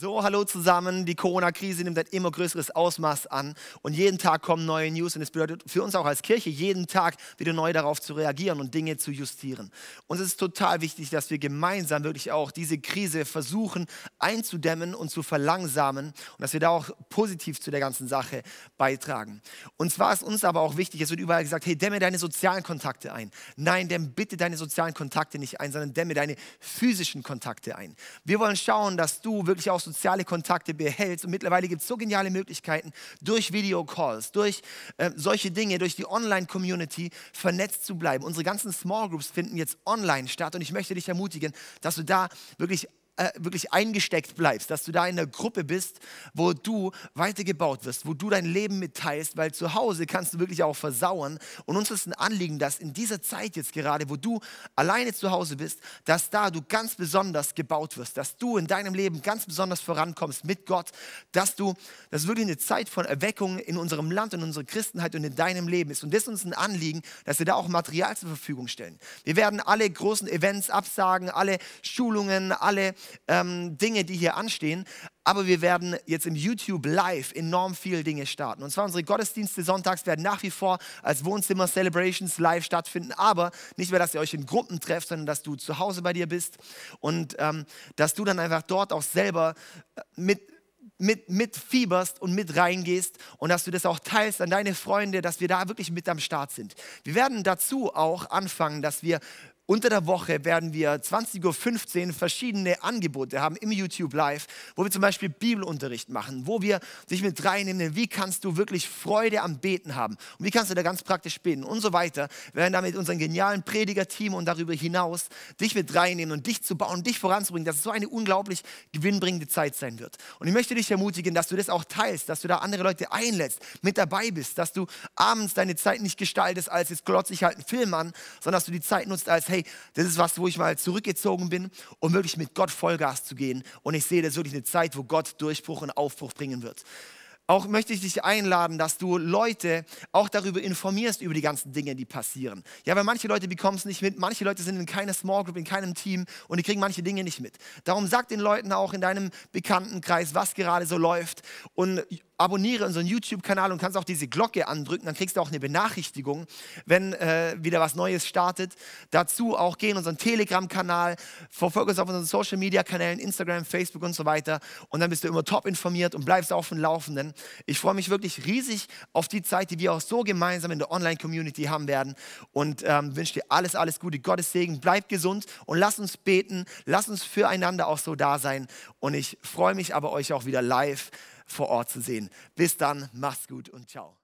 So, hallo zusammen, die Corona-Krise nimmt ein immer größeres Ausmaß an und jeden Tag kommen neue News und es bedeutet für uns auch als Kirche, jeden Tag wieder neu darauf zu reagieren und Dinge zu justieren. Uns ist total wichtig, dass wir gemeinsam wirklich auch diese Krise versuchen einzudämmen und zu verlangsamen und dass wir da auch positiv zu der ganzen Sache beitragen. Und zwar ist uns aber auch wichtig, es wird überall gesagt, hey, dämme deine sozialen Kontakte ein. Nein, dämme bitte deine sozialen Kontakte nicht ein, sondern dämme deine physischen Kontakte ein. Wir wollen schauen, dass du wirklich auch soziale Kontakte behältst. Und mittlerweile gibt es so geniale Möglichkeiten, durch Videocalls, durch solche Dinge, durch die Online-Community vernetzt zu bleiben. Unsere ganzen Small Groups finden jetzt online statt und ich möchte dich ermutigen, dass du da wirklich eingesteckt bleibst, dass du da in der Gruppe bist, wo du weitergebaut wirst, wo du dein Leben mitteilst, weil zu Hause kannst du wirklich auch versauern. Und uns ist ein Anliegen, dass in dieser Zeit jetzt gerade, wo du alleine zu Hause bist, dass da du ganz besonders gebaut wirst, dass du in deinem Leben ganz besonders vorankommst mit Gott, dass wirklich eine Zeit von Erweckung in unserem Land, in unserer Christenheit und in deinem Leben ist. Und das ist uns ein Anliegen, dass wir da auch Material zur Verfügung stellen. Wir werden alle großen Events absagen, alle Schulungen, alle Dinge, die hier anstehen, aber wir werden jetzt im YouTube Live enorm viele Dinge starten. Und zwar unsere Gottesdienste sonntags werden nach wie vor als Wohnzimmer-Celebrations live stattfinden, aber nicht mehr, dass ihr euch in Gruppen trefft, sondern dass du zu Hause bei dir bist und dass du dann einfach dort auch selber mit fieberst und mit reingehst und dass du das auch teilst an deine Freunde, dass wir da wirklich mit am Start sind. Wir werden dazu auch anfangen, dass wir unter der Woche werden wir 20:15 Uhr verschiedene Angebote haben im YouTube Live, wo wir zum Beispiel Bibelunterricht machen, wo wir dich mit reinnehmen, wie kannst du wirklich Freude am Beten haben und wie kannst du da ganz praktisch beten und so weiter. Wir werden da mit unserem genialen Predigerteam und darüber hinaus dich mit reinnehmen und dich zu bauen, dich voranzubringen, dass es so eine unglaublich gewinnbringende Zeit sein wird. Und ich möchte dich ermutigen, dass du das auch teilst, dass du da andere Leute einlädst, mit dabei bist, dass du abends deine Zeit nicht gestaltest, als jetzt glotze ich halt einen Film an, sondern dass du die Zeit nutzt als, hey, das ist was, wo ich mal zurückgezogen bin, um wirklich mit Gott Vollgas zu gehen. Und ich sehe, das ist wirklich eine Zeit, wo Gott Durchbruch und Aufbruch bringen wird. Auch möchte ich dich einladen, dass du Leute auch darüber informierst, über die ganzen Dinge, die passieren. Ja, weil manche Leute bekommen es nicht mit, manche Leute sind in keiner Small Group, in keinem Team und die kriegen manche Dinge nicht mit. Darum sag den Leuten auch in deinem Bekanntenkreis, was gerade so läuft und abonniere unseren YouTube-Kanal und kannst auch diese Glocke andrücken, dann kriegst du auch eine Benachrichtigung, wenn wieder was Neues startet. Dazu auch geh in unseren Telegram-Kanal, verfolge uns auf unseren Social-Media-Kanälen, Instagram, Facebook und so weiter und dann bist du immer top informiert und bleibst auf dem Laufenden. Ich freue mich wirklich riesig auf die Zeit, die wir auch so gemeinsam in der Online-Community haben werden und wünsche dir alles, alles Gute, Gottes Segen, bleib gesund und lass uns beten, lass uns füreinander auch so da sein und ich freue mich aber euch auch wieder live vor Ort zu sehen. Bis dann, macht's gut und ciao.